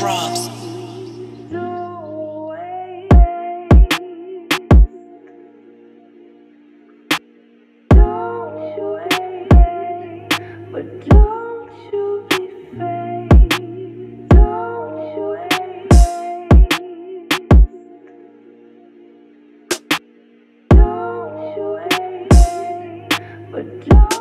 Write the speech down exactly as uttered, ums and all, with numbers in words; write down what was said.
Grubs. But don't